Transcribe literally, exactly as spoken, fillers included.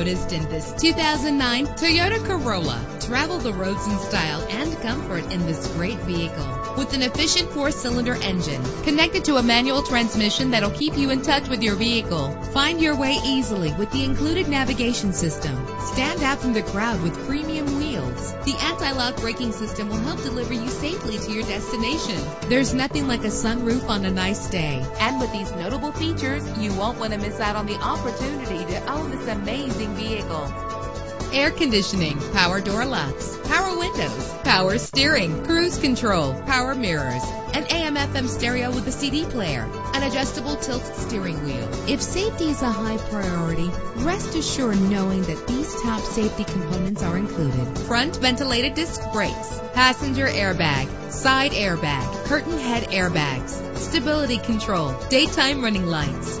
noticed in this two thousand nine Toyota Corolla. Travel the roads in style and comfort in this great vehicle. With an efficient four-cylinder engine connected to a manual transmission that'll keep you in touch with your vehicle. Find your way easily with the included navigation system. Stand out from the crowd with premium wheels. The anti-lock braking system will help deliver you safely to your destination. There's nothing like a sunroof on a nice day. And with these notable features, you won't want to miss out on the opportunity to own this amazing vehicle. Air conditioning, power door locks, power windows, power steering, cruise control, power mirrors, an A M F M stereo with a C D player, an adjustable tilt steering wheel. If safety is a high priority, rest assured knowing that these top safety components are included. Front ventilated disc brakes, passenger airbag, side airbag, curtain head airbags, stability control, daytime running lights.